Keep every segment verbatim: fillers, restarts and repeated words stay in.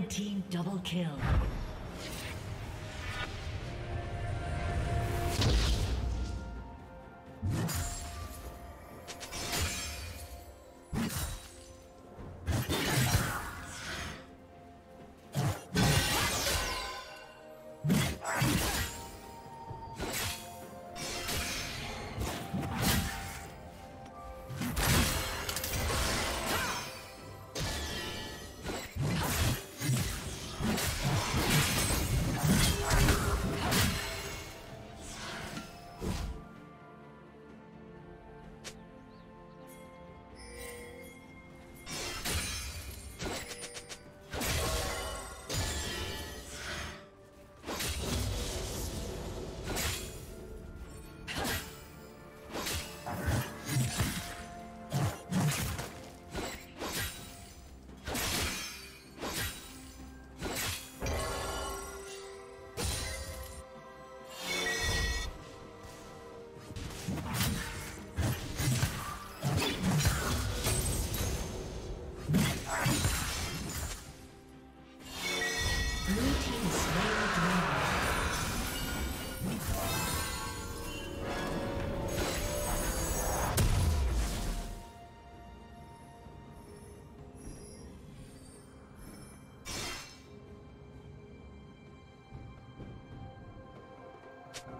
Red team double kill.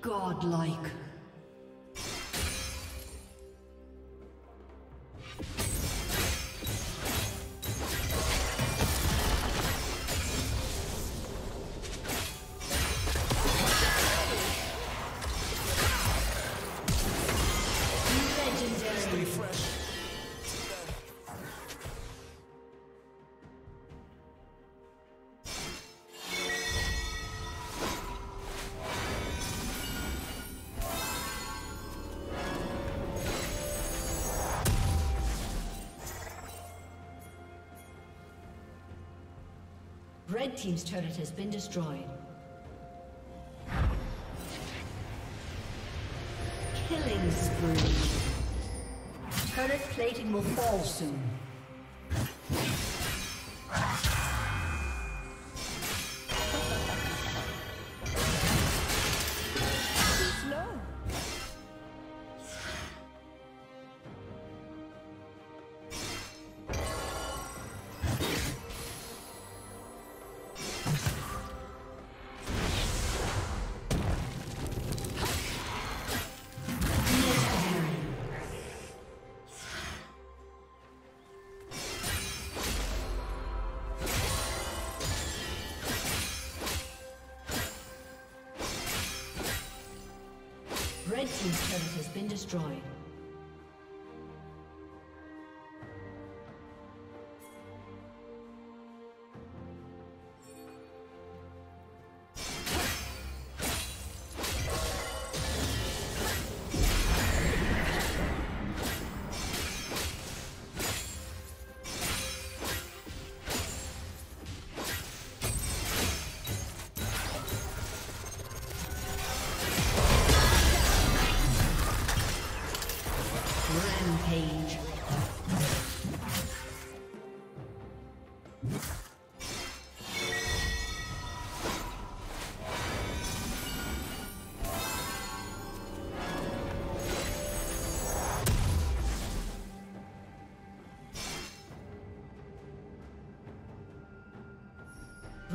Godlike. Red Team's turret has been destroyed. Killing spree. Turret plating will fall soon. Red Team's turret has been destroyed.